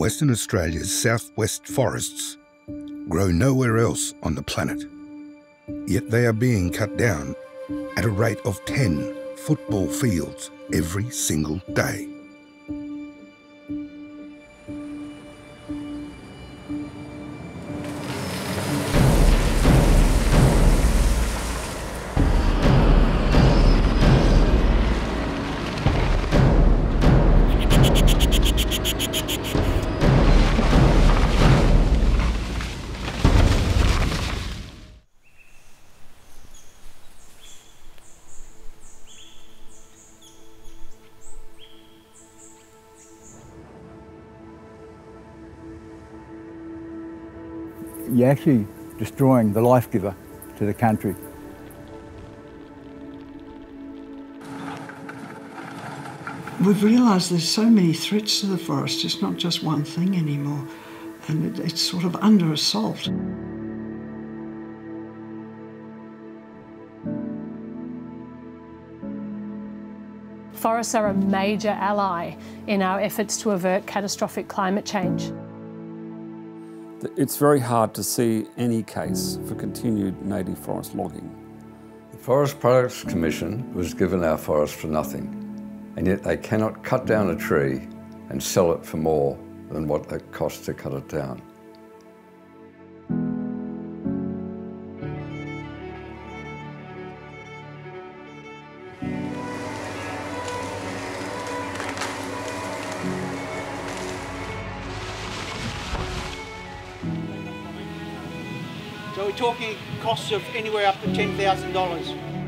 Western Australia's southwest forests grow nowhere else on the planet. Yet they are being cut down at a rate of 10 football fields every single day. You're actually destroying the life giver to the country. We've realised there's so many threats to the forest, it's not just one thing anymore, and it's sort of under assault. Forests are a major ally in our efforts to avert catastrophic climate change. It's very hard to see any case for continued native forest logging. The Forest Products Commission was given our forest for nothing, and yet they cannot cut down a tree and sell it for more than what it costs to cut it down. So we're talking costs of anywhere up to $10,000.